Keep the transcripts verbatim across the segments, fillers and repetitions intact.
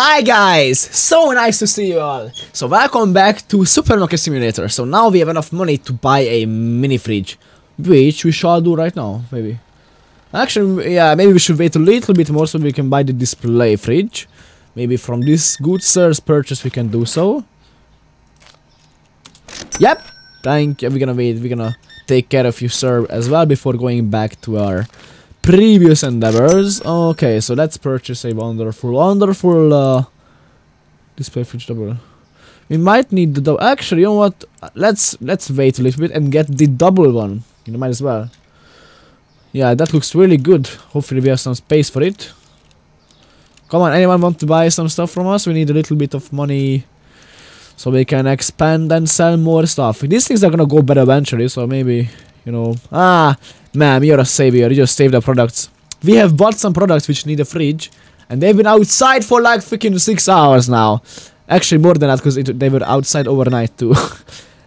Hi guys, so nice to see you all. So welcome back to Supermarket Simulator. So now we have enough money to buy a mini fridge, which we shall do right now, maybe. Actually, yeah, maybe we should wait a little bit more so we can buy the display fridge. Maybe from this good sir's purchase we can do so. Yep, thank you. We're gonna wait, we're gonna take care of you, sir, as well before going back to our previous endeavors. Okay, so let's purchase a wonderful, wonderful uh, display fridge double. We might need the double. Actually, you know what? Let's let's wait a little bit and get the double one. You know, might as well. Yeah, that looks really good. Hopefully, we have some space for it. Come on, anyone want to buy some stuff from us? We need a little bit of money so we can expand and sell more stuff. These things are gonna go better eventually, so maybe, you know, ah. Ma'am, you're a savior, you just saved the products. We have bought some products which need a fridge, and they've been outside for like freaking six hours now. Actually, more than that, because they were outside overnight too.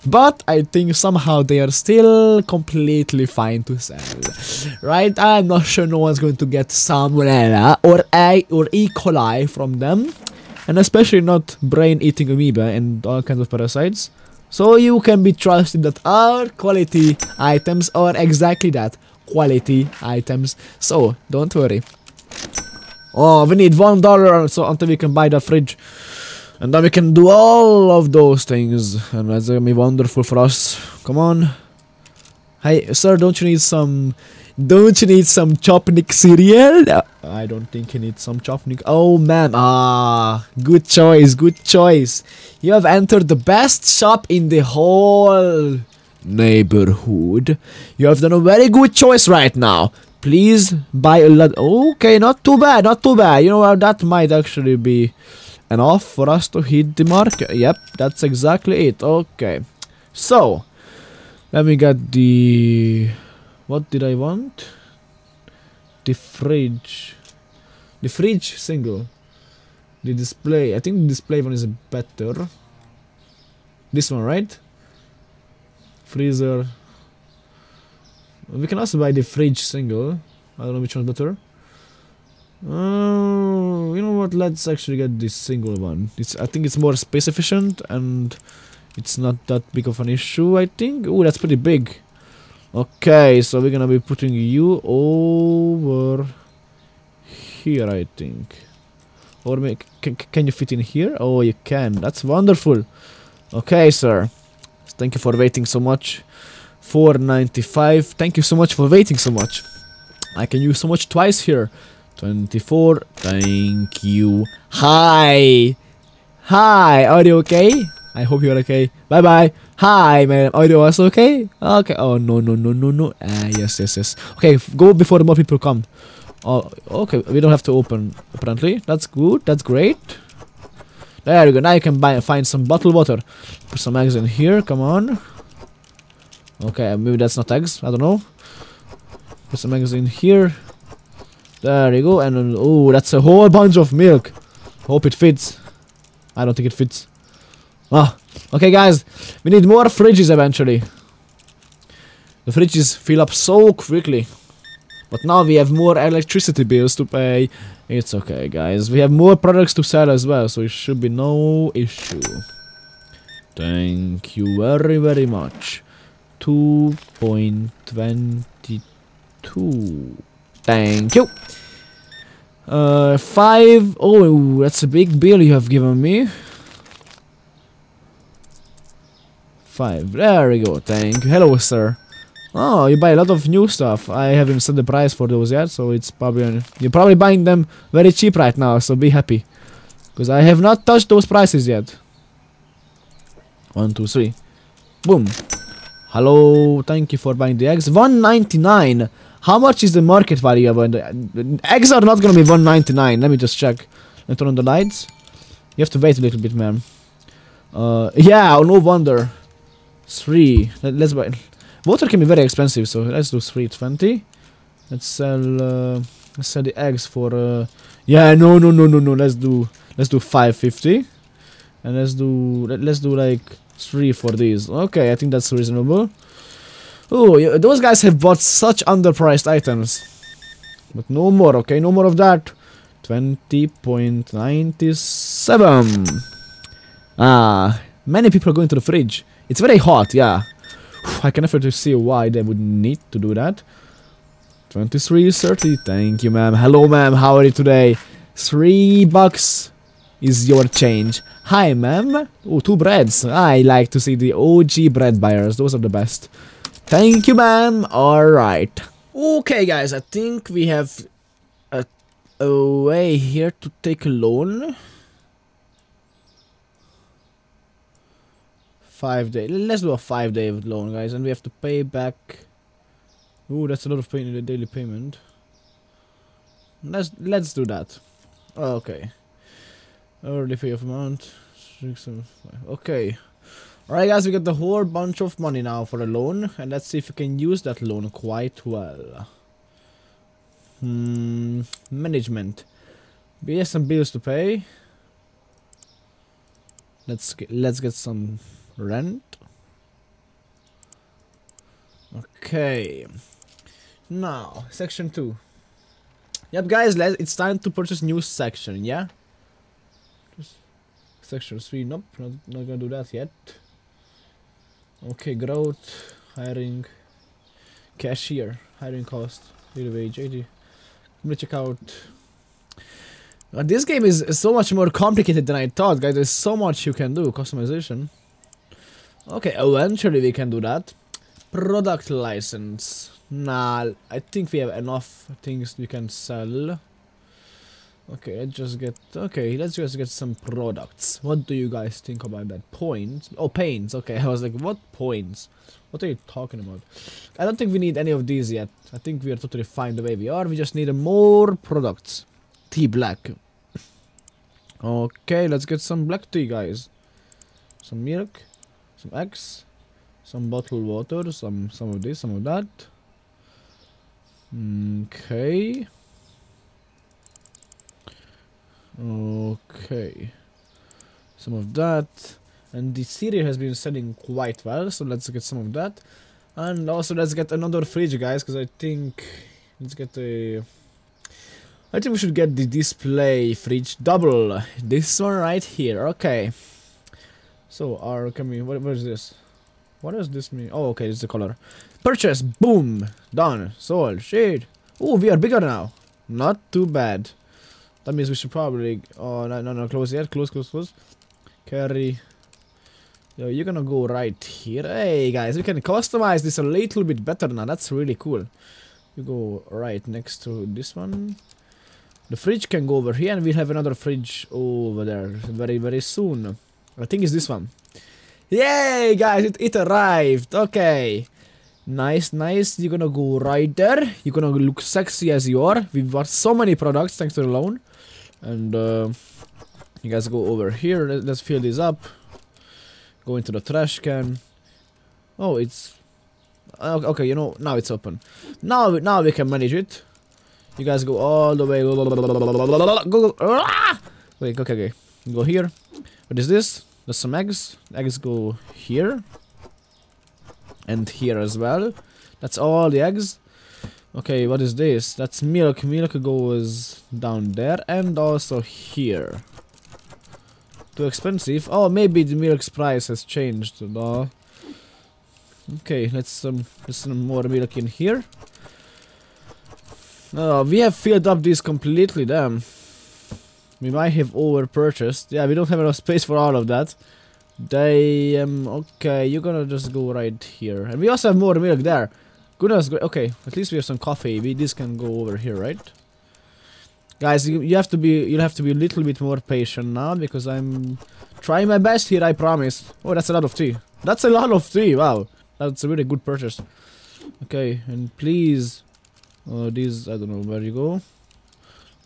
But I think somehow they are still completely fine to sell. Right? I'm not sure no one's going to get salmonella or A or E. coli from them. And especially not brain-eating amoeba and all kinds of parasites. So you can be trusted that our quality items are exactly that, quality items. So don't worry. Oh, we need one dollar so until we can buy the fridge, and then we can do all of those things, and that's gonna be wonderful for us. Come on, hey sir, don't you need some? Don't you need some Chopnik cereal? No. I don't think you need some Chopnik. Oh man, ah, good choice, good choice. You have entered the best shop in the whole neighborhood. You have done a very good choice right now. Please buy a lot. Okay, not too bad, not too bad. You know, that might actually be enough for us to hit the market. Yep, that's exactly it. Okay, so let me get the... What did I want? The fridge. The fridge single. The display. I think the display one is better. This one, right? Freezer. We can also buy the fridge single. I don't know which one's better. Oh, you know what? Let's actually get this single one. It's, I think it's more space efficient and it's not that big of an issue, I think. Oh, that's pretty big. Okay, so we're gonna be putting you over here, I think. Or make, can, can you fit in here? Oh, you can. That's wonderful. Okay, sir. Thank you for waiting so much. four ninety-five. Thank you so much for waiting so much. I can use so much twice here. twenty-four. Thank you. Hi. Hi. Are you okay? I hope you're okay. Bye bye. Hi, man. Are you also okay? Okay. Oh, no, no, no, no, no. Ah, yes, yes, yes. Okay, go before more people come. Oh, okay. We don't have to open, apparently. That's good. That's great. There you go. Now you can buy, find some bottled water. Put some eggs in here. Come on. Okay, maybe that's not eggs. I don't know. Put some eggs in here. There you go. And, oh, that's a whole bunch of milk. Hope it fits. I don't think it fits. Ah, okay guys, we need more fridges eventually. The fridges fill up so quickly. But now we have more electricity bills to pay. It's okay guys, we have more products to sell as well, so it should be no issue. Thank you very very much. two point two two. Thank you. Uh, five. Oh, that's a big bill you have given me. Five. There we go. Thank you. Hello, sir. Oh, you buy a lot of new stuff. I haven't set the price for those yet, so it's probably... You're probably buying them very cheap right now, so be happy. Because I have not touched those prices yet. One, two, three. Boom. Hello. Thank you for buying the eggs. one ninety-nine. How much is the market value of the... Eggs are not going to be one ninety-nine. Let me just check. Let's turn on the lights. You have to wait a little bit, ma'am. Uh, yeah, no wonder. Three. Let, let's buy. Water can be very expensive, so let's do three twenty. Let's sell. Uh, let's sell the eggs for. Uh, yeah, no, no, no, no, no. Let's do. Let's do five fifty, and let's do. Let, let's do like three for these. Okay, I think that's reasonable. Oh, yeah, those guys have bought such underpriced items. But no more. Okay, no more of that. twenty point nine seven. Ah, many people are going to the fridge. It's very hot, yeah. I can never see why they would need to do that. twenty-three thirty. Thank you, ma'am. Hello, ma'am. How are you today? Three bucks is your change. Hi, ma'am. Oh, two breads. I like to see the O G bread buyers. Those are the best. Thank you, ma'am. All right. Okay, guys. I think we have a, a way here to take a loan. Five day. Let's do a five day loan, guys, and we have to pay back. Ooh, that's a lot of pain in the daily payment. Let's let's do that. Okay. Early pay of amount. Okay. Alright, guys, we got the whole bunch of money now for a loan, and let's see if we can use that loan quite well. Hmm. Management. We have some bills to pay. Let's get, let's get some rent. Okay, now section two. Yep, guys, let, it's time to purchase new section. Yeah, just section three. Nope, not, not gonna do that yet. Okay, growth, hiring, cashier, hiring cost, daily wage eighty. Let me check out. Now, this game is so much more complicated than I thought, guys. There's so much you can do. Customization. Okay, eventually we can do that. Product license. Nah, I think we have enough things we can sell. Okay, let's just get... Okay, let's just get some products. What do you guys think about that? Points? Oh, paints. Okay, I was like, what points? What are you talking about? I don't think we need any of these yet. I think we are totally fine the way we are. We just need more products. Tea black. Okay, let's get some black tea, guys. Some milk. Some eggs. Some bottled water, some some of this, some of that. Okay. Okay. Some of that. And the cereal has been selling quite well, so let's get some of that. And also let's get another fridge, guys, because I think... Let's get a... I think we should get the display fridge double. This one right here, okay. So, our... Can we, what, what is this? What does this mean? Oh, okay, it's the color. Purchase, boom, done, sold, shit. Oh, we are bigger now. Not too bad. That means we should probably... Oh, no, no, no, close yet. Close, close, close. Carry. Yo, you're gonna go right here. Hey, guys, we can customize this a little bit better now. That's really cool. You go right next to this one. The fridge can go over here, and we'll have another fridge over there very, very soon. I think it's this one. Yay, guys, it, it arrived. Okay. Nice, nice. You're gonna go right there. You're gonna look sexy as you are. We've got so many products thanks to the loan. And uh, you guys go over here. Let's fill this up. Go into the trash can. Oh, it's... Okay, you know, now it's open. Now, now we can manage it. You guys go all the way. Wait, okay, okay. Go here. What is this? There's some eggs. Eggs go here. And here as well. That's all the eggs. Okay, what is this? That's milk. Milk goes down there and also here. Too expensive. Oh, maybe the milk's price has changed. No. Okay, let's um, put some more milk in here. Oh, we have filled up this completely, damn. We might have over-purchased. Yeah, we don't have enough space for all of that. They, um, okay, you're gonna just go right here. And we also have more milk there. Goodness, okay, at least we have some coffee. We, this can go over here, right? Guys, you, you have to be, you'll have to be a little bit more patient now, because I'm trying my best here, I promise. Oh, that's a lot of tea. That's a lot of tea, wow. That's a really good purchase. Okay, and please, uh, these, I don't know where you go.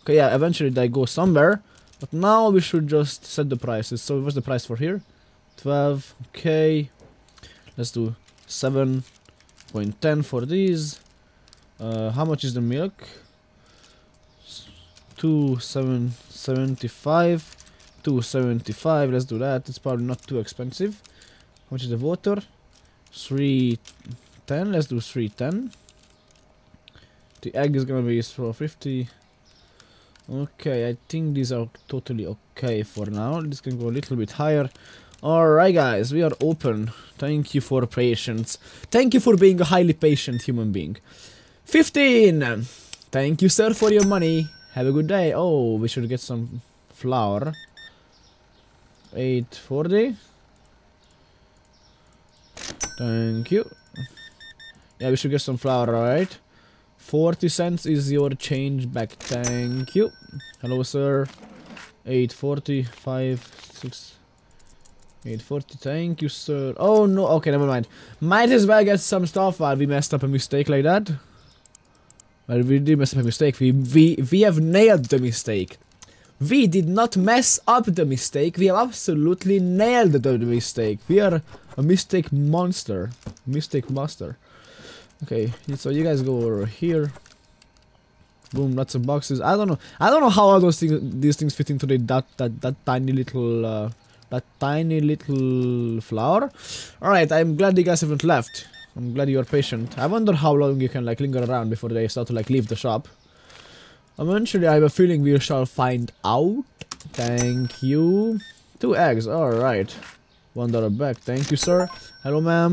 Okay, yeah, eventually they go somewhere, but now we should just set the prices. So what's the price for here? twelve, okay. Let's do seven point ten for these. Uh, how much is the milk? two seventy-five. two seventy-five, let's do that. It's probably not too expensive. How much is the water? three ten, let's do three ten. The egg is gonna be four fifty. Okay, I think these are totally okay for now. This can go a little bit higher. Alright guys, we are open. Thank you for patience. Thank you for being a highly patient human being. fifteen! Thank you, sir, for your money. Have a good day. Oh, we should get some flour. eight forty. Thank you. Yeah, we should get some flour, right? forty cents is your change back. Thank you. Hello, sir. eight forty, five, six, eight forty. Thank you, sir. Oh, no. Okay, never mind. Might as well get some stuff while we messed up a mistake like that. Well, we did mess up a mistake. We, we, we have nailed the mistake. We did not mess up the mistake. We have absolutely nailed the mistake. We are a mistake monster. Mistake master. Okay, so you guys go over here. Boom, lots of boxes. I don't know. I don't know how all those things, these things fit into the, that that that tiny little uh, that tiny little flower. All right, I'm glad you guys haven't left. I'm glad you are patient. I wonder how long you can like linger around before they start to like leave the shop. Eventually, I have a feeling we shall find out. Thank you. Two eggs. All right. One dollar back. Thank you, sir. Hello, ma'am.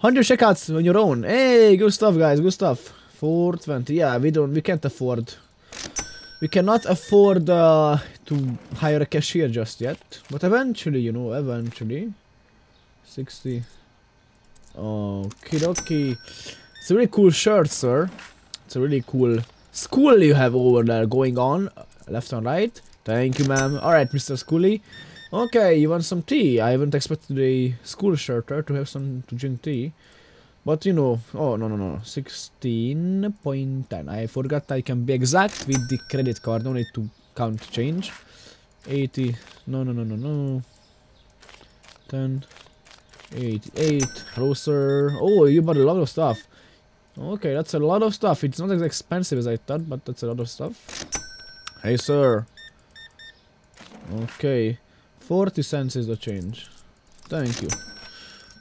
one hundred checkouts on your own. Hey, good stuff, guys. Good stuff. four twenty. Yeah, we don't. We can't afford. We cannot afford uh, to hire a cashier just yet. But eventually, you know, eventually. sixty. Okie dokie. It's a really cool shirt, sir. It's a really cool school you have over there going on. Left and right. Thank you, ma'am. All right, Mister Schoolie. Okay, you want some tea? I haven't expected a school shirter to have some to drink tea. But you know, oh no no no, sixteen point ten. I forgot I can be exact with the credit card, no need to count change. eighty, no no no no no. ten, eighty-eight, hello sir. Oh, you bought a lot of stuff. Okay, that's a lot of stuff. It's not as expensive as I thought, but that's a lot of stuff. Hey sir. Okay. forty cents is the change. Thank you.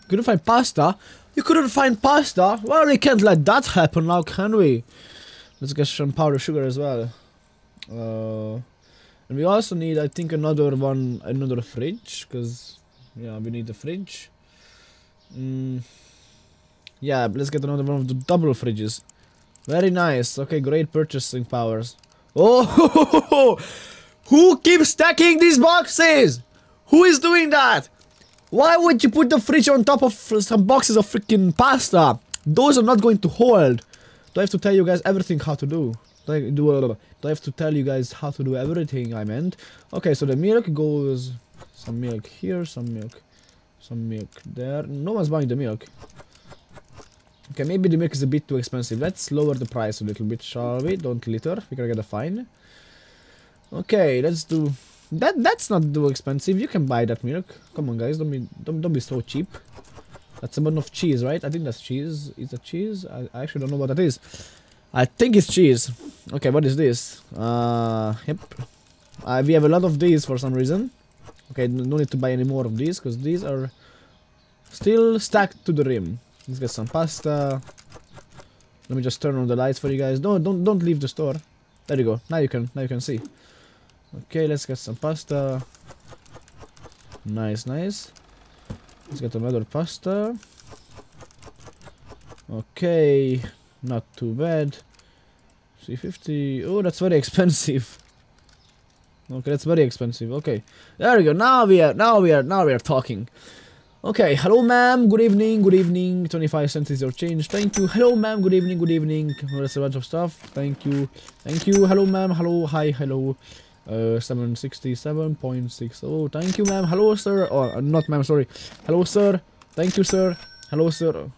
Couldn't find pasta? You couldn't find pasta? Well, we can't let that happen now, can we? Let's get some powdered sugar as well. Uh, and we also need, I think, another one, another fridge, because, yeah, we need a fridge. Mm, yeah, let's get another one of the double fridges. Very nice. Okay, great purchasing powers. Oh, who keeps stacking these boxes? Who is doing that? Why would you put the fridge on top of some boxes of freaking pasta? Those are not going to hold. Do I have to tell you guys everything how to do? Do I, do, do I have to tell you guys how to do everything I meant? Okay, so the milk goes... Some milk here, some milk... Some milk there. No one's buying the milk. Okay, maybe the milk is a bit too expensive. Let's lower the price a little bit, shall we? Don't litter. We're gonna get a fine. Okay, let's do... That that's not too expensive. You can buy that milk. Come on, guys. Don't be don't don't be so cheap. That's a bun of cheese, right? I think that's cheese. Is that cheese? I, I actually don't know what that is. I think it's cheese. Okay, what is this? Uh, yep. Uh, we have a lot of these for some reason. Okay, no need to buy any more of these because these are still stacked to the rim. Let's get some pasta. Let me just turn on the lights for you guys. No, don't don't leave the store. There you go. Now you can now you can see. Okay, let's get some pasta. Nice, nice. Let's get another pasta. Okay, not too bad. three fifty. Oh, that's very expensive. Okay, that's very expensive. Okay, there we go. Now we are, now we are, now we are talking. Okay, hello, ma'am. Good evening. Good evening. twenty-five cents is your change. Thank you. Hello, ma'am. Good evening. Good evening. Oh, that's a bunch of stuff. Thank you. Thank you. Hello, ma'am. Hello. Hi. Hello. Uh, seven sixty-seven point six. Oh, thank you, ma'am. Hello, sir. Or oh, not, ma'am. Sorry. Hello, sir. Thank you, sir. Hello, sir.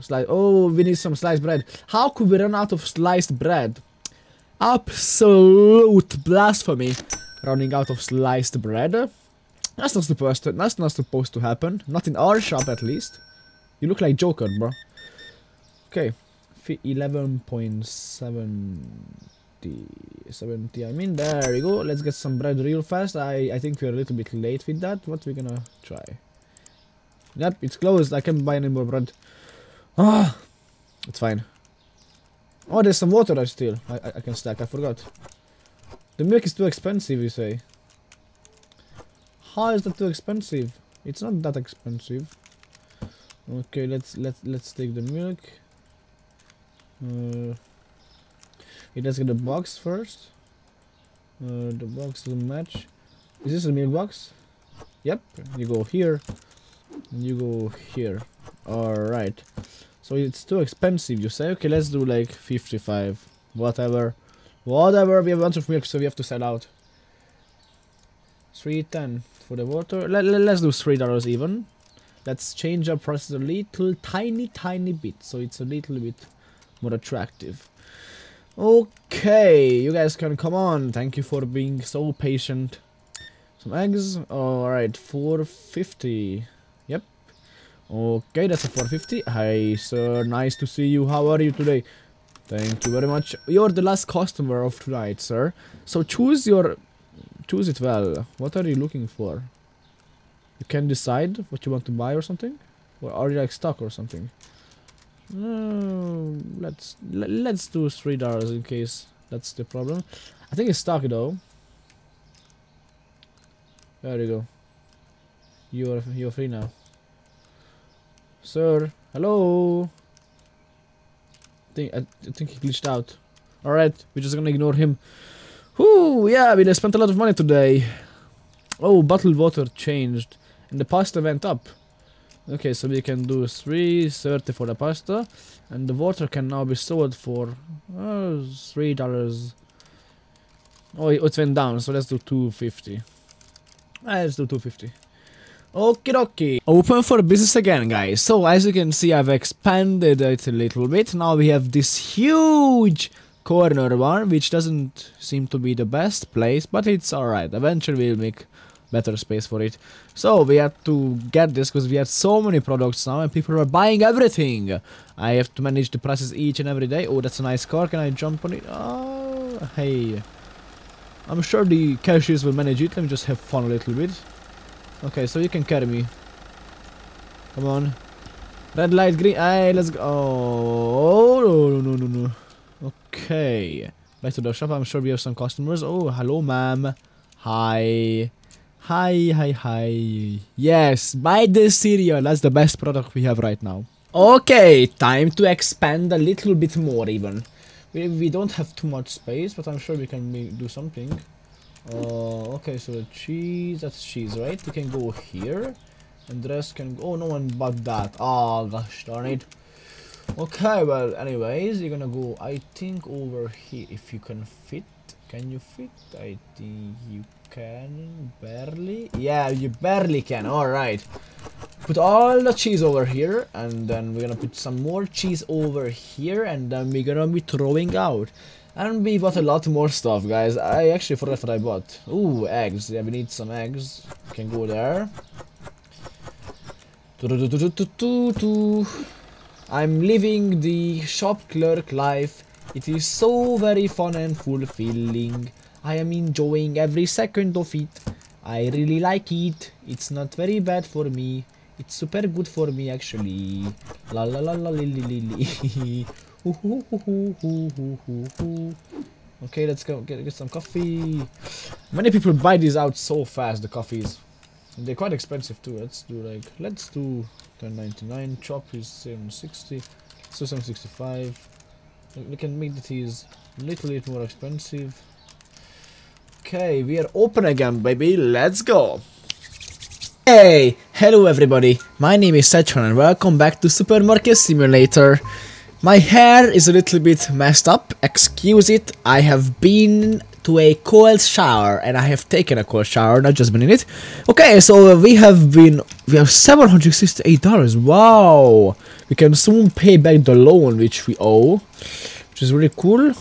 Slice. Oh, we need some sliced bread. How could we run out of sliced bread? Absolute blasphemy! Running out of sliced bread. That's not supposed to. That's not supposed to happen. Not in our shop, at least. You look like Joker, bro. Okay. eleven point seven zero, I mean, there we go. Let's get some bread real fast. I, I think we're a little bit late with that. What we're gonna try? Yep, it's closed. I can't buy any more bread. Ah, it's fine. Oh, there's some water there still. I, I, I can stack, I forgot. The milk is too expensive, you say. How is that too expensive? It's not that expensive. Okay, let's let's let's take the milk. Uh, okay, let's get the box first. Uh, the box doesn't match. Is this a milk box? Yep. You go here. And you go here. All right. So it's too expensive. You say, okay, let's do like fifty-five. Whatever, whatever. We have a bunch of milk, so we have to sell out. Three ten for the water. Let, let, let's do three dollars even. Let's change our prices a little tiny tiny bit so it's a little bit more attractive. Okay, you guys can come on. Thank you for being so patient. Some eggs. Alright, four fifty. Yep. Okay, that's a four fifty. Hi sir, nice to see you. How are you today? Thank you very much. You're the last customer of tonight, sir. So choose your choose it well. What are you looking for? You can decide what you want to buy or something? Or are you like stuck or something? No, let's let's do three dollars in case that's the problem. I think it's stuck though. There you go. You're you're free now. Sir, hello. I think I, I think he glitched out. Alright, we're just gonna ignore him. Whoo, yeah, we spent a lot of money today. Oh, bottled water changed. And the pasta went up. Okay, so we can do three thirty for the pasta. And the water can now be sold for uh, three dollars. Oh, it went down, so let's do two fifty. Let's do two fifty. Okie dokie. Open for business again, guys. So, as you can see, I've expanded it a little bit. Now we have this huge corner one, which doesn't seem to be the best place, but it's alright. Eventually we'll make better space for it. So we have to get this because we have so many products now and people are buying everything. I have to manage the prices each and every day. Oh, that's a nice car. Can I jump on it? Oh, hey. I'm sure the cashiers will manage it. Let me just have fun a little bit. Okay, so you can carry me. Come on. Red light, green. Hey, let's go. Oh, no, no, no, no. Okay, back to the shop. I'm sure we have some customers. Oh, hello, ma'am. Hi. Hi, hi, hi. Yes, buy this cereal. That's the best product we have right now. Okay, time to expand a little bit more even. We, we don't have too much space, but I'm sure we can make, do something. Uh, okay, so the cheese, that's cheese, right? You can go here. And the rest can go. Oh, no one bought that. Oh, gosh darn it. Okay, well, anyways, you're gonna go, I think, over here, if you can fit. Can you fit? I think you can, barely. Yeah, you barely can, alright. Put all the cheese over here, and then we're gonna put some more cheese over here, and then we're gonna be throwing out. And we bought a lot more stuff, guys. I actually forgot what I bought. Ooh, eggs. Yeah, we need some eggs. Can go there. I'm living the shop clerk life. It is so very fun and fulfilling. I am enjoying every second of it. I really like it. It's not very bad for me. It's super good for me actually. La la la la li li li. Okay, let's go get, get some coffee. Many people buy these out so fast, the coffees. They're quite expensive too. Let's do like, let's do ten ninety-nine, chop is seven sixty, so seven sixty-five. We can make the teas a little bit more expensive. Okay, we are open again, baby. Let's go. Hey, hello everybody. My name is Sedgehun and welcome back to Supermarket Simulator. My hair is a little bit messed up. Excuse it. I have been to a cold shower, and I have taken a cold shower, not just been in it. Okay, so we have been, we have seven hundred sixty-eight dollars, wow! We can soon pay back the loan which we owe, which is really cool.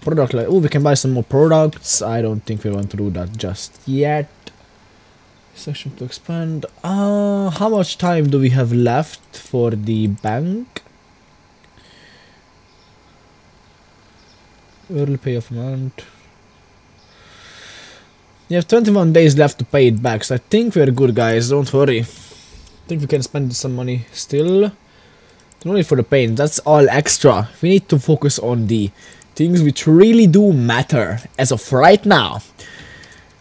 Product, like, oh, we can buy some more products. I don't think we want to do that just yet. Section to expand. Uh, how much time do we have left for the bank? Early payoff amount. You have twenty-one days left to pay it back, so I think we're good, guys. Don't worry. I think we can spend some money still. No need for the paint, that's all extra. We need to focus on the things which really do matter as of right now.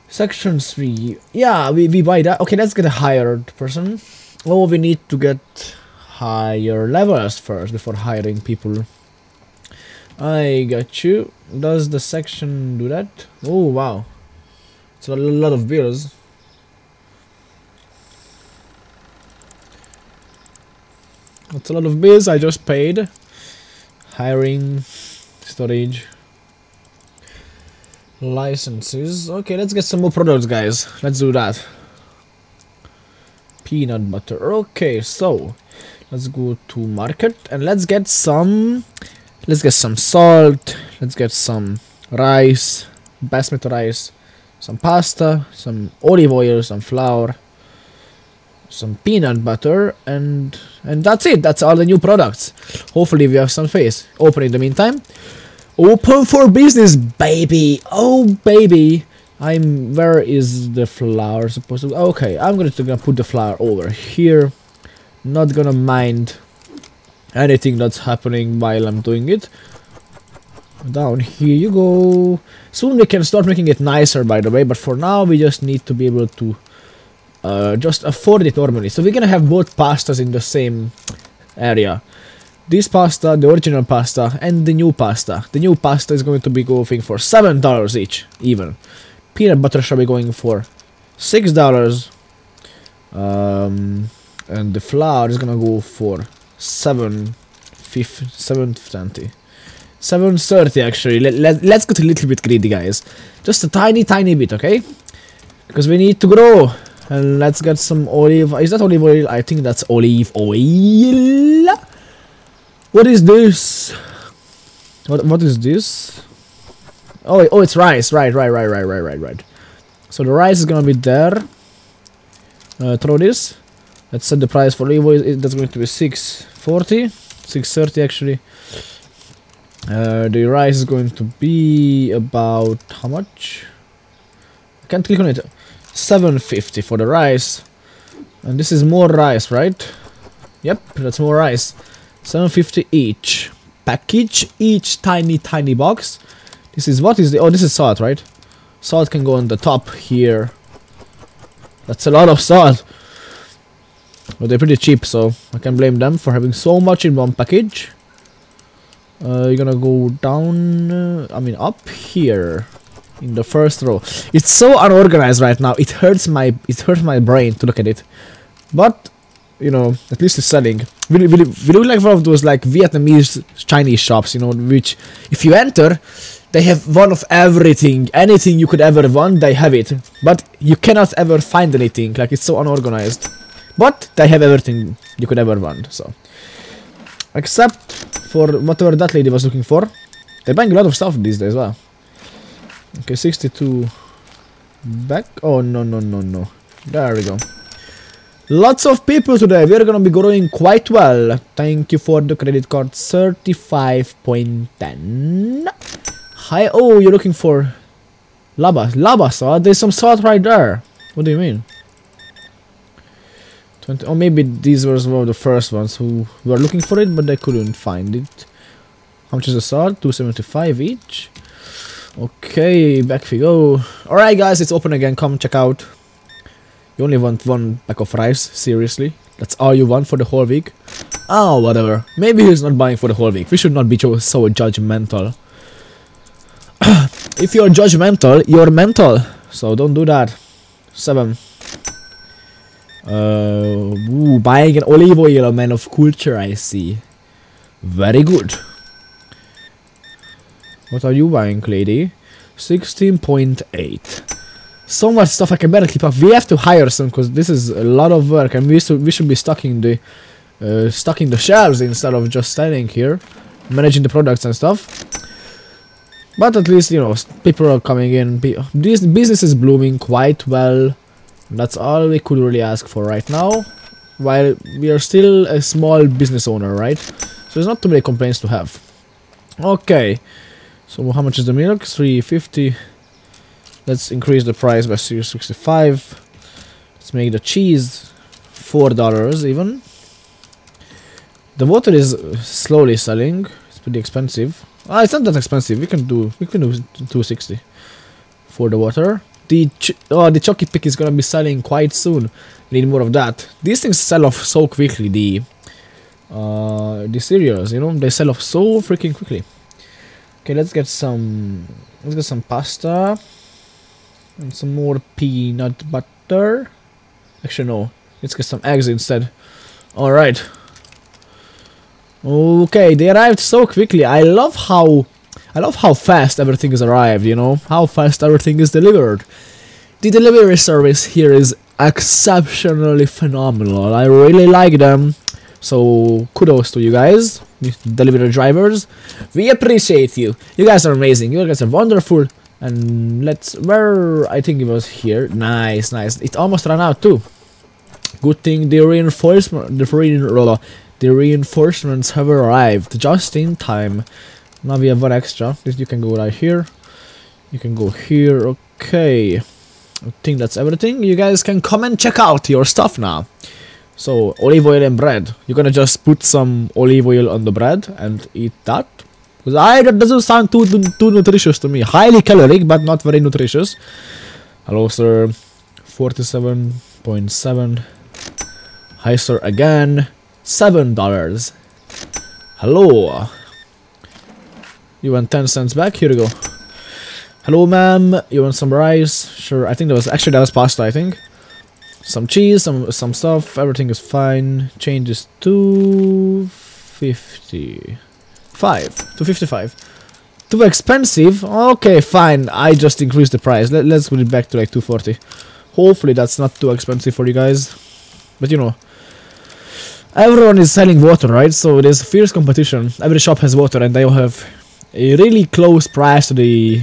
Section three, yeah, we, we buy that. Okay, let's get a hired person. Oh, we need to get higher levels first before hiring people. I got you. Does the section do that? Oh wow, it's a lot of bills. That's a lot of bills I just paid. Hiring, storage, licenses. Okay, let's get some more products, guys. Let's do that. Peanut butter. Okay, so let's go to market and let's get some. Let's get some salt. Let's get some rice, basmati rice, some pasta, some olive oil, some flour, some peanut butter, and and that's it. That's all the new products. Hopefully we have some face. Open in the meantime. Open for business, baby. Oh baby. I'm where is the flour supposed to? Okay, I'm going to put the flour over here. Not gonna mind anything that's happening while I'm doing it. Down here you go. Soon we can start making it nicer, by the way, but for now we just need to be able to uh, just afford it normally. So we're gonna have both pastas in the same area. This pasta, the original pasta, and the new pasta. The new pasta is going to be going for seven dollars each, even. Peanut butter shall be going for six dollars. Um, and the flour is gonna go for seven fifty, seven thirty, seven thirty actually. Let, let, let's get a little bit greedy, guys. Just a tiny, tiny bit, okay? Because we need to grow. And let's get some olive. Is that olive oil? I think that's olive oil. What is this? What what is this? Oh oh, it's rice. Right right right right right right right. So the rice is gonna be there. Uh, throw this. Let's set the price for olive oil. That's going to be six forty, six thirty actually. Uh, the rice is going to be about how much? I can't click on it. seven fifty for the rice. And this is more rice, right? Yep, that's more rice. seven fifty each. Package each tiny tiny box. This is what is the oh this is salt, right? Salt can go on the top here. That's a lot of salt. But they're pretty cheap, so I can blame them for having so much in one package. Uh, you're gonna go down, uh, I mean up here, in the first row. It's so unorganized right now. It hurts my it hurts my brain to look at it. But you know, at least it's selling. We, we, we look like one of those like Vietnamese Chinese shops, you know, which if you enter, they have one of everything, anything you could ever want, they have it. But you cannot ever find anything. Like it's so unorganized. But they have everything you could ever want, so. Except for whatever that lady was looking for. They're buying a lot of stuff these days, wow. Okay, sixty-two back. Oh, no, no, no, no. There we go. Lots of people today. We're gonna be growing quite well. Thank you for the credit card. thirty-five point ten. Hi. Oh, you're looking for lava. Lava salt? There's some salt right there. What do you mean? twenty, oh, maybe these were one of the first ones who were looking for it, but they couldn't find it. How much is the salt? two seventy-five each. Okay, back we go. Alright, guys, it's open again. Come check out. You only want one pack of rice. Seriously? That's all you want for the whole week? Oh, whatever. Maybe he's not buying for the whole week. We should not be so judgmental. If you're judgmental, you're mental. So don't do that. Seven. Uh, ooh, buying an olive oil, a man of culture, I see. Very good. What are you buying, lady? sixteen point eight. So much stuff, I can barely keep up. We have to hire some, because this is a lot of work, and we should, we should be stocking the uh, stocking the shelves instead of just standing here, managing the products and stuff. But at least, you know, people are coming in. This business is blooming quite well. That's all we could really ask for right now, while we are still a small business owner, right? So there's not too many complaints to have. Okay, so how much is the milk? three fifty. Let's increase the price by six sixty-five. Let's make the cheese four dollars even. The water is slowly selling. It's pretty expensive. Ah, it's not that expensive. We can do we can do two sixty for the water. The ch oh, the Chocky Pick is gonna be selling quite soon. Need more of that. These things sell off so quickly. The uh, the cereals, you know, they sell off so freaking quickly. Okay, let's get some. Let's get some pasta and some more peanut butter. Actually, no. Let's get some eggs instead. All right. Okay, they arrived so quickly. I love how I love how fast everything is arrived, you know, how fast everything is delivered. The delivery service here is exceptionally phenomenal. I really like them. So kudos to you guys, delivery drivers. We appreciate you. You guys are amazing. You guys are wonderful. And let's where I think it was here. Nice, nice. It almost ran out too. Good thing the reinforcement the reinforcement The reinforcements have arrived just in time. Now we have one extra. You can go right here. You can go here. Okay. I think that's everything. You guys can come and check out your stuff now. So, olive oil and bread. You're gonna just put some olive oil on the bread and eat that. Because I, that doesn't sound too, too, too nutritious to me. Highly caloric, but not very nutritious. Hello, sir. forty-seven point seven. Hi, sir, again. seven dollars. Hello. You want ten cents back? Here you go. Hello, ma'am. You want some rice? Sure. I think that was actually that was pasta, I think. Some cheese, some some stuff. Everything is fine. Change is two fifty-five. two fifty-five. Too expensive? Okay, fine. I just increased the price. Let, let's put it back to like two forty. Hopefully that's not too expensive for you guys. But you know, everyone is selling water, right? So there's fierce competition. Every shop has water, and they all have a really close price to the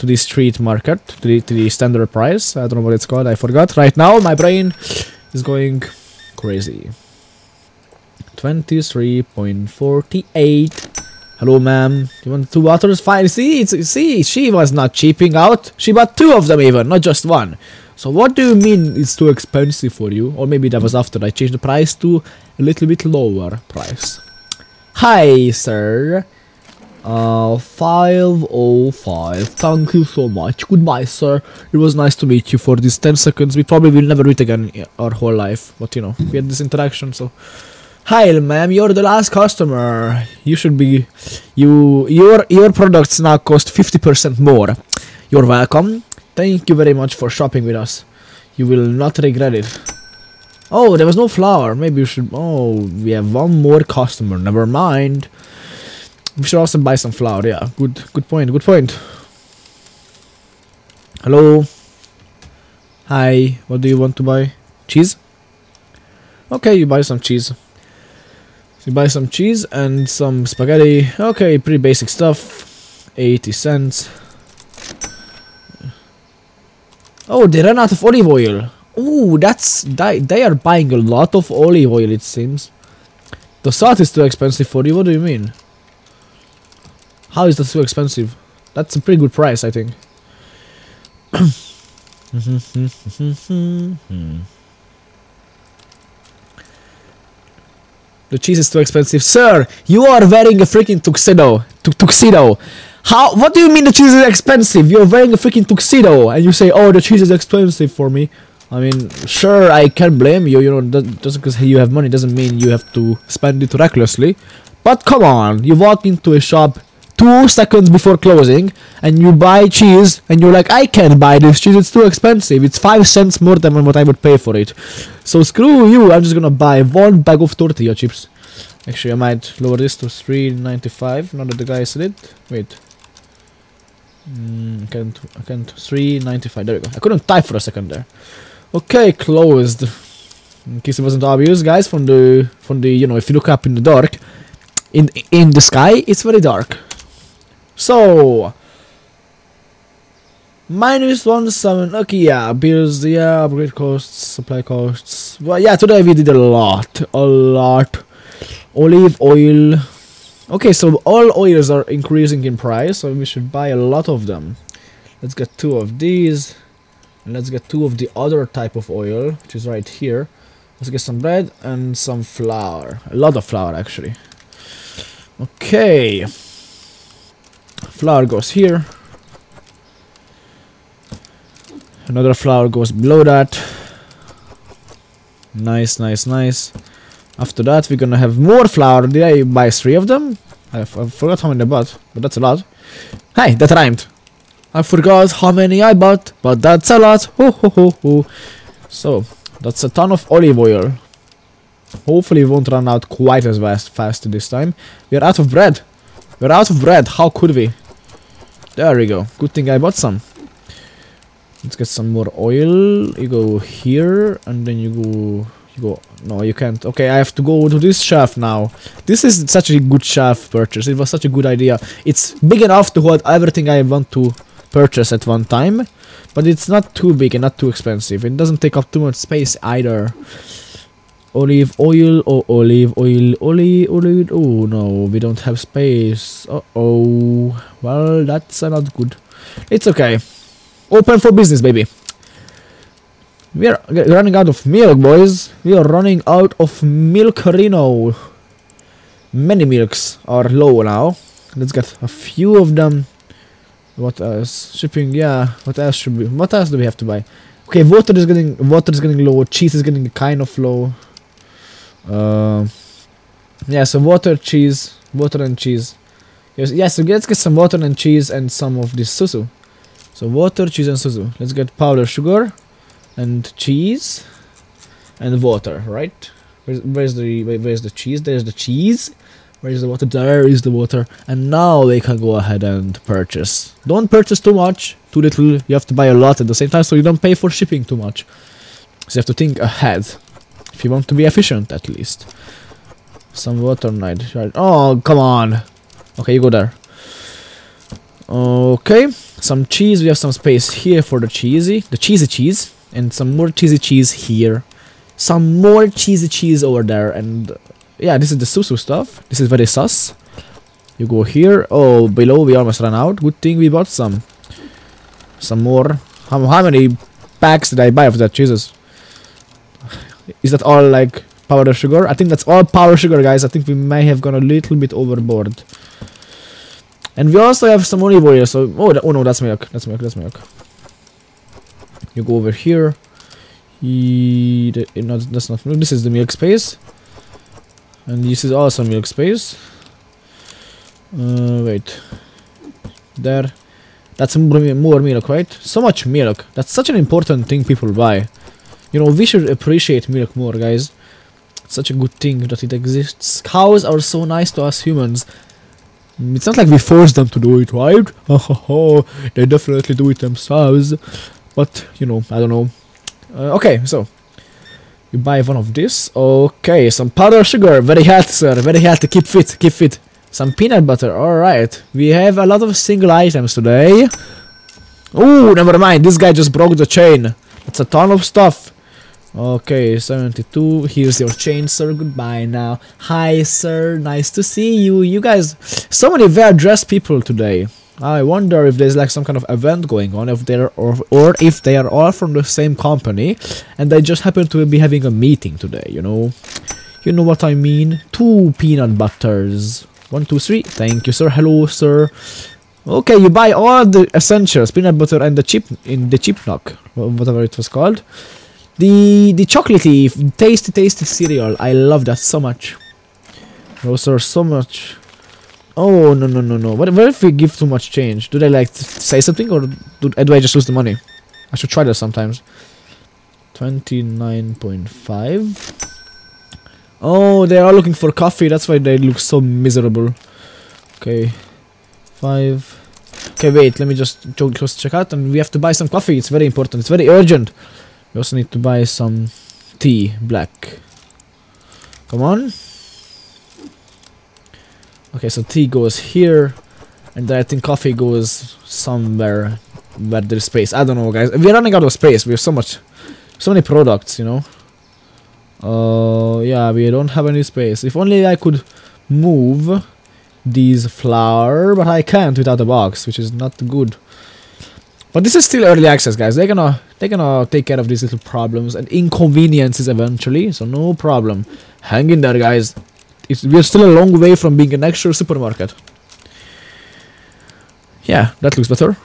to the street market, to the, to the standard price. I don't know what it's called. I forgot. Right now, my brain is going crazy. twenty-three point four eight. Hello, ma'am. You want two waters? Fine. See, it's, see, she was not cheaping out. She bought two of them even, not just one. So what do you mean it's too expensive for you? Or maybe that was after I changed the price to a little bit lower price. Hi, sir. Uh, five oh five. Thank you so much. Goodbye, sir. It was nice to meet you for these ten seconds. We probably will never meet again in our whole life. But you know, we had this interaction, so... Hi, ma'am. You're the last customer. You should be... You... Your, your products now cost fifty percent more. You're welcome. Thank you very much for shopping with us. You will not regret it. Oh, there was no flour. Maybe you should... Oh, we have one more customer. Never mind. We should also buy some flour. Yeah, good good point. Good point. Hello. Hi. What do you want to buy? Cheese? Okay, you buy some cheese. So you buy some cheese and some spaghetti. Okay, pretty basic stuff. eighty cents. Oh, they ran out of olive oil. Ooh, that's... They, they are buying a lot of olive oil, it seems. The salt is too expensive for you? What do you mean? How is that so expensive? That's a pretty good price, I think. The cheese is too expensive. Sir, you are wearing a freaking tuxedo. Tu tuxedo. How? What do you mean the cheese is expensive? You're wearing a freaking tuxedo and you say, oh, the cheese is expensive for me. I mean, sure, I can blame you. You know, just because you have money doesn't mean you have to spend it recklessly. But come on, you walk into a shop two seconds before closing and you buy cheese and you're like, I can't buy this cheese, it's too expensive. It's five cents more than what I would pay for it. So screw you, I'm just gonna buy one bag of tortilla chips. Actually, I might lower this to three ninety-five, not that the guy said it. Wait. Mm, I can't, I can't, three ninety-five, there we go. I couldn't type for a second there. Okay, closed. In case it wasn't obvious, guys, from the, from the, you know, if you look up in the dark, in, in the sky, it's very dark. So, minus one seven, okay, yeah, bills, yeah, upgrade costs, supply costs. Well, yeah, today we did a lot, a lot. Olive oil. Okay, so all oils are increasing in price, so we should buy a lot of them. Let's get two of these, and let's get two of the other type of oil, which is right here. Let's get some bread and some flour. A lot of flour, actually. Okay. Flour goes here. Another flour goes below that. Nice, nice, nice. After that, we're gonna have more flour. Did I buy three of them? I, f I forgot how many I bought, but that's a lot. Hey, that rhymed. I forgot how many I bought, but that's a lot. Ho, ho, ho, ho. So, that's a ton of olive oil. Hopefully, we won't run out quite as fast, fast this time. We are out of bread. We are out of bread. How could we? There we go. Good thing I bought some. Let's get some more oil. You go here, and then you go... You go... No, you can't. Okay, I have to go to this shelf now. This is such a good shelf purchase. It was such a good idea. It's big enough to hold everything I want to... purchase at one time, but it's not too big and not too expensive. It doesn't take up too much space either. Olive oil, oh olive oil, olive oil. Oh no, we don't have space. Uh oh. Well, that's uh, not good. It's okay. Open for business, baby. We are running out of milk, boys. We are running out of milk-rino. Many milks are low now. Let's get a few of them. What else? Shipping, yeah. What else should we? What else do we have to buy? Okay, water is getting water is getting low. Cheese is getting kind of low. Uh, yeah. So water, cheese, water and cheese. Yes. Yeah. So let's get some water and cheese and some of this susu. So water, cheese and susu. Let's get powdered sugar, and cheese, and water. Right? Where's, where's the where's the cheese? There's the cheese. Where is the water? There is the water. And now we can go ahead and purchase. Don't purchase too much, too little. You have to buy a lot at the same time, so you don't pay for shipping too much. So you have to think ahead, if you want to be efficient at least. Some water night. Oh, come on. Okay, you go there. Okay, some cheese. We have some space here for the cheesy, the cheesy cheese. And some more cheesy cheese here. Some more cheesy cheese over there. And... yeah, this is the susu stuff. This is very sus. You go here. Oh, below we almost ran out. Good thing we bought some. Some more. How, how many packs did I buy of that? Jesus. Is that all like powder sugar? I think that's all powder sugar, guys. I think we may have gone a little bit overboard. And we also have some olive oil. So, oh, oh no, that's milk. That's milk. That's milk. You go over here. E the, no, that's not milk. This is the milk space. And this is also milk space. Uh, wait. There. That's more milk, right? So much milk. That's such an important thing people buy. You know, we should appreciate milk more, guys. It's such a good thing that it exists. Cows are so nice to us humans. It's not like we force them to do it, right? They definitely do it themselves. But, you know, I don't know. Uh, okay, so. You buy one of this. Okay, some powdered sugar. Very healthy, sir. Very healthy. Keep fit. Keep fit. Some peanut butter. Alright. We have a lot of single items today. Oh, never mind. This guy just broke the chain. That's a ton of stuff. Okay, seventy-two. Here's your chain, sir. Goodbye now. Hi, sir. Nice to see you. You guys... so many well-dressed people today. I wonder if there's like some kind of event going on, if they're or, or if they are all from the same company and they just happen to be having a meeting today, you know? You know what I mean? Two peanut butters. One, two, three. Thank you, sir. Hello, sir. Okay, you buy all the essentials, peanut butter and the chip in the chipnock, whatever it was called. The the chocolatey, tasty, tasty cereal. I love that so much. Those are so much. Oh, no, no, no, no. What, what if we give too much change? Do they, like, say something or do, do I just lose the money? I should try that sometimes. twenty-nine point five. Oh, they are looking for coffee. That's why they look so miserable. Okay. five. Okay, wait. Let me just close check out. And we have to buy some coffee. It's very important. It's very urgent. We also need to buy some tea. Black. Come on. Okay, so tea goes here, and then I think coffee goes somewhere where there's space. I don't know, guys. We're running out of space. We have so much, so many products, you know. Uh, yeah, we don't have any space. If only I could move these flour, but I can't without a box, which is not good. But this is still early access, guys. They're gonna they're gonna take care of these little problems and inconveniences eventually. So no problem. Hang in there, guys. It's, we're still a long way from being an actual supermarket. Yeah, that looks better.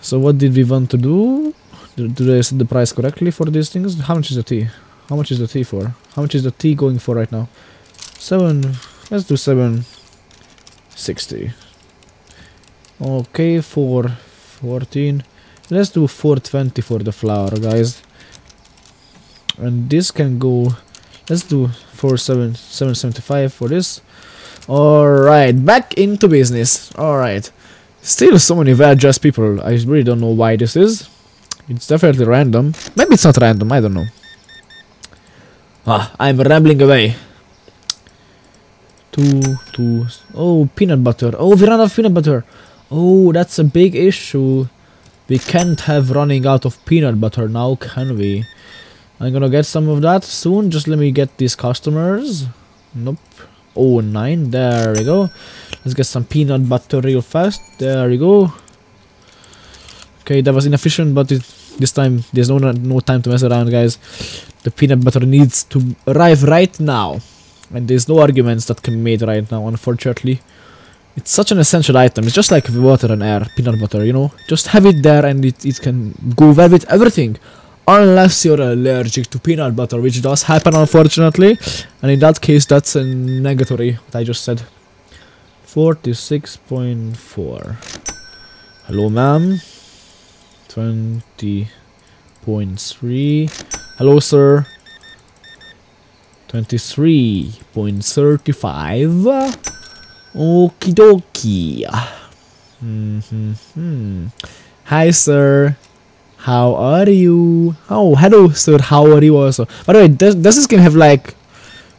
So what did we want to do? Did, did I set the price correctly for these things? How much is the tea? How much is the tea for? How much is the tea going for right now? Seven. Let's do seven. Sixty. Okay, for fourteen. Let's do four twenty for the flour, guys. And this can go. Let's do four seven seven seventy-five for this. Alright, back into business. Alright. Still so many well-dressed people. I really don't know why this is. It's definitely random. Maybe it's not random, I don't know. Ah, I'm rambling away. Two, two. Oh, peanut butter. Oh, we ran out of peanut butter. Oh, that's a big issue. We can't have running out of peanut butter now, can we? I'm gonna get some of that soon. Just let me get these customers. Nope. Oh, nine. There we go. Let's get some peanut butter real fast. There we go. Okay, that was inefficient, but it, this time there's no no time to mess around, guys. The peanut butter needs to arrive right now, and there's no arguments that can be made right now, unfortunately. It's such an essential item. It's just like water and air, peanut butter, you know. Just have it there, and it, it can go well with everything. Unless you're allergic to peanut butter, which does happen, unfortunately. And in that case, that's a negatory, what I just said. forty-six point four. Hello, ma'am. twenty point three. Hello, sir. twenty-three point thirty-five. Okie dokie. Mm-hmm. Hi, sir. How are you? Oh, hello, sir. How are you also? By the way, does, does this game have like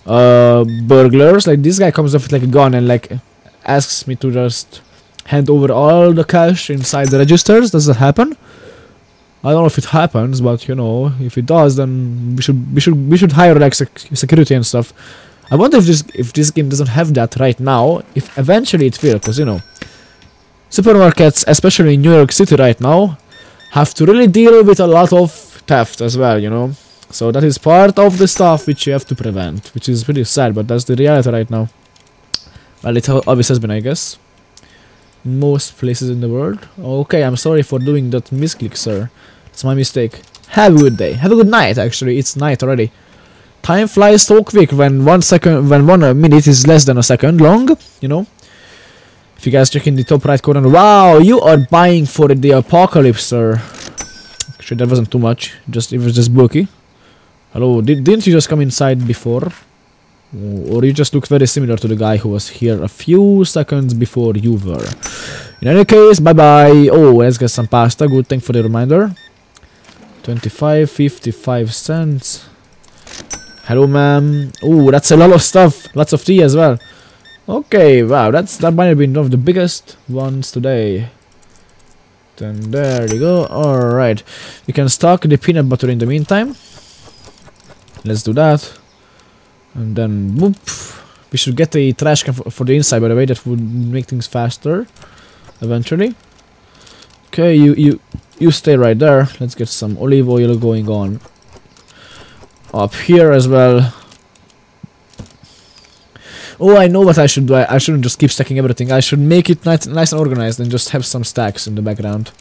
uh, burglars? Like, this guy comes up with like a gun and like asks me to just hand over all the cash inside the registers. Does that happen? I don't know if it happens, but you know, if it does, then we should we should we should hire like sec security and stuff. I wonder if this if this game doesn't have that right now. If eventually it will, because you know, supermarkets, especially in New York City right now, have to really deal with a lot of theft as well, you know. So that is part of the stuff which you have to prevent, which is pretty sad, but that's the reality right now. Well, it always has been, I guess, in most places in the world. Okay, I'm sorry for doing that misclick, sir. It's my mistake. Have a good day. Have a good night, actually. It's night already. Time flies so quick when one second, when one minute is less than a second long, you know. If you guys check in the top right corner, wow, you are buying for the apocalypse, sir. Actually, that wasn't too much. Just it was just bulky. Hello, did, didn't you just come inside before, or you just looked very similar to the guy who was here a few seconds before you were? In any case, bye bye. Oh, let's get some pasta. Good thing for the reminder. Twenty-five, fifty-five cents. Hello, ma'am. Oh, that's a lot of stuff. Lots of tea as well. Okay, wow, that's that might have been one of the biggest ones today. Then there you go. Alright. You can stock the peanut butter in the meantime. Let's do that. And then whoop. We should get a trash can for, for the inside, by the way, that would make things faster eventually. Okay, you you you stay right there. Let's get some olive oil going on up here as well. Oh, I know what I should do. I, I shouldn't just keep stacking everything. I should make it nice, nice and organized and just have some stacks in the background.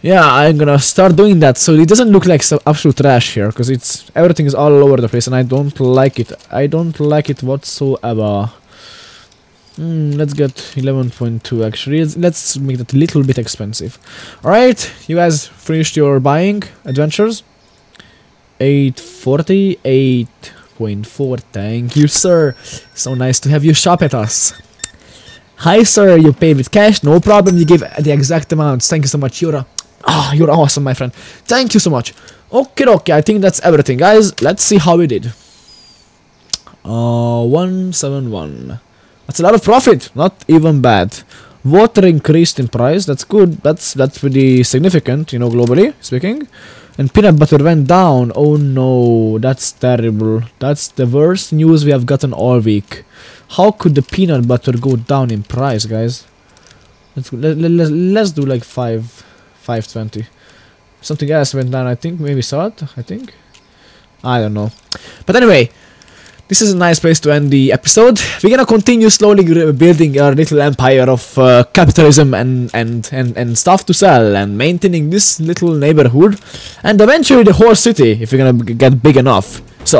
Yeah, I'm gonna start doing that so it doesn't look like some absolute trash here, because it's everything is all over the place and I don't like it. I don't like it whatsoever. Mm, let's get eleven point two actually. Let's make that a little bit expensive. Alright, you guys finished your buying adventures. eight forty-eight. point four. Thank you, sir. So nice to have you shop at us. Hi, sir. You paid with cash? No problem. You gave the exact amount. Thank you so much. You're a, ah, you're awesome, my friend. Thank you so much. Okay, okay. I think that's everything, guys. Let's see how we did. Uh, one seventy-one. That's a lot of profit. Not even bad. Water increased in price. That's good. That's that's pretty significant, you know, globally speaking. And peanut butter went down. Oh no, that's terrible. That's the worst news we have gotten all week. How could the peanut butter go down in price, guys? Let's let, let, let's do like five five twenty. Something else went down, I think. Maybe saw it, I think. I don't know. But anyway, this is a nice place to end the episode. We're gonna continue slowly building our little empire of uh, capitalism and, and, and, and stuff to sell and maintaining this little neighborhood and eventually the whole city if we're gonna get big enough. So,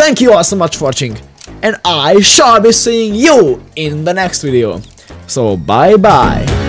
thank you all so much for watching and I shall be seeing you in the next video. So, bye bye.